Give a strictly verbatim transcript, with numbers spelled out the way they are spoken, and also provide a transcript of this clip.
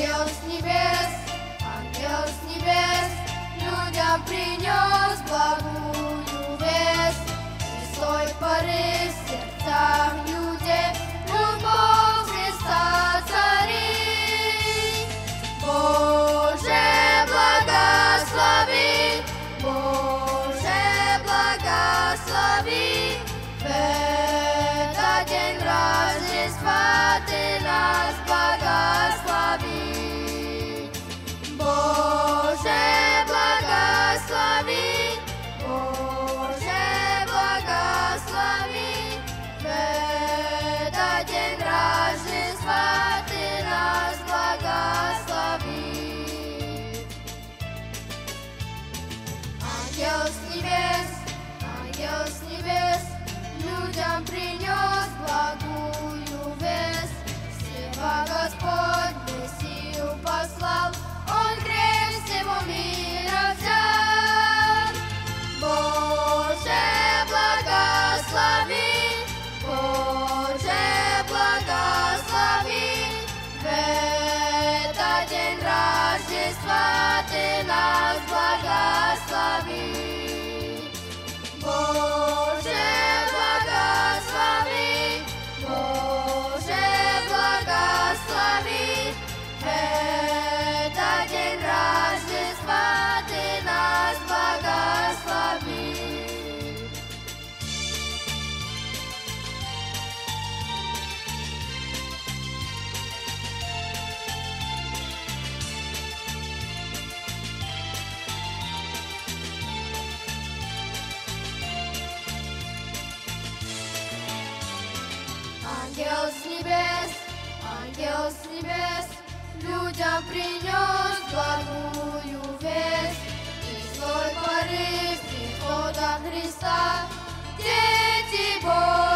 Ангел с небес, ангел с небес, людям принес благую весть. Святой порыв в сердцах людей, любовь Христа цари. Боже, благослови, Боже, благослови, в этот день Рождества Ты нас благослови. Боже, благослови, Боже, благослови, в этот день Рождества Ты нас благослови. Ангел с небес, ангел с небес, людям принес благую весть. Слева Господь Мессию послал, Он грех всего мира взял. Боже, благослови, Боже, благослови, в этот день Рождества Ты нас благослови. Боже, благослови, Боже, благослови, в этот день Рождества Ты нас благослови. Ангел с небес, ангел с небес, людям принес благую весть. И злой порыв прихода Христа, дети Божьи.